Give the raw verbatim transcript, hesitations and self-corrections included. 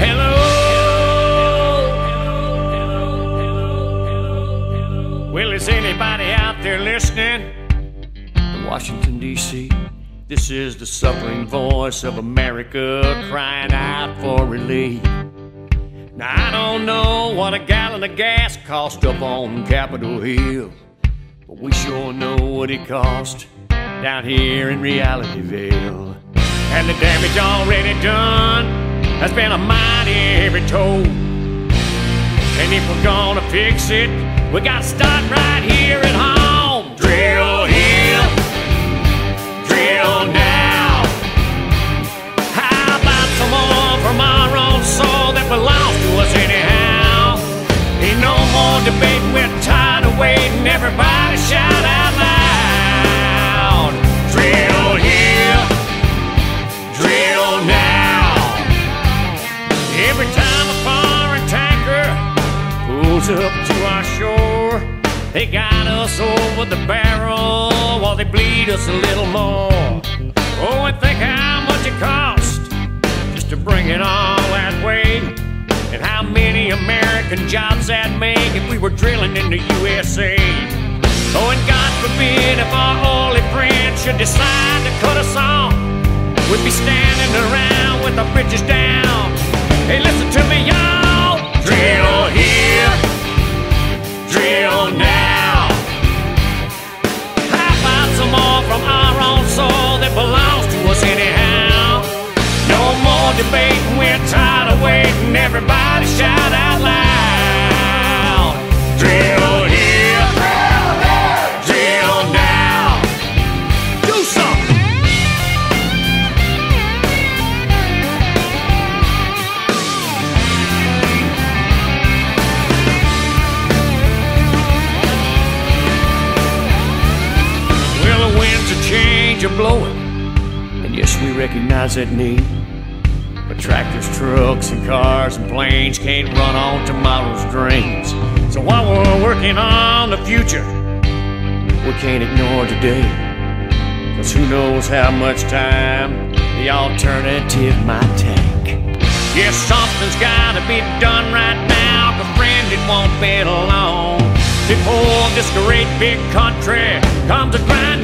Hello. Well, is anybody out there listening? In Washington, D C, this is the suckling voice of America crying out for relief. Now, I don't know what a gallon of gas cost up on Capitol Hill, but we sure know what it cost down here in Realityville. And the damage already done has been a mighty heavy toll. And if we're gonna fix it, we gotta start right here at home. Drill here, drill now. How about some more from our own soil that belongs to us anyhow? Ain't no more debate, we're tired of waiting. Everybody shout out loud. Drill here, drill now. Every time a foreign tanker pulls up to our shore, they got us over the barrel while they bleed us a little more. Oh, and think how much it costs just to bring it all that way, and how many American jobs that'd make if we were drilling in the U S A. Oh, and God forbid if our oily friend should decide to cut us off, we'd be standing around with our britches down. Hey, listen to me, y'all. Drill here, drill now. How about some more from our own soil that belongs to us anyhow? No more debating, we're tired of waiting. Everybody shout out loud. Drill here, drill now, drill now. Do something. Are blowing, and yes, we recognize that need, but tractors, trucks, and cars and planes can't run on tomorrow's dreams. So while we're working on the future, we can't ignore today, because who knows how much time the alternative might take. Yes, something's gotta be done right now, because friend, it won't be long before this great big country comes a grinding